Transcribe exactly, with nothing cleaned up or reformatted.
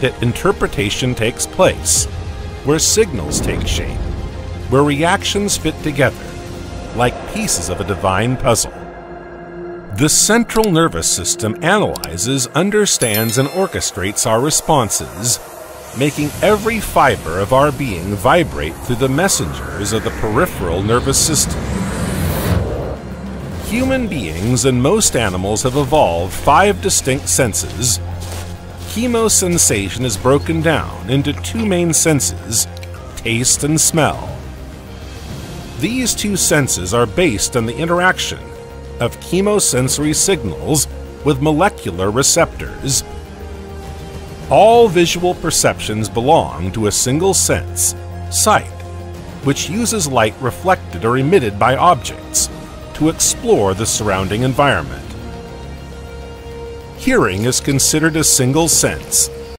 that interpretation takes place, where signals take shape, where reactions fit together, like pieces of a divine puzzle. The central nervous system analyzes, understands, and orchestrates our responses, making every fiber of our being vibrate through the messengers of the peripheral nervous system. Human beings and most animals have evolved five distinct senses. Chemosensation is broken down into two main senses, taste and smell. These two senses are based on the interaction of chemosensory signals with molecular receptors. All visual perceptions belong to a single sense, sight, which uses light reflected or emitted by objects to explore the surrounding environment. Hearing is considered a single sense,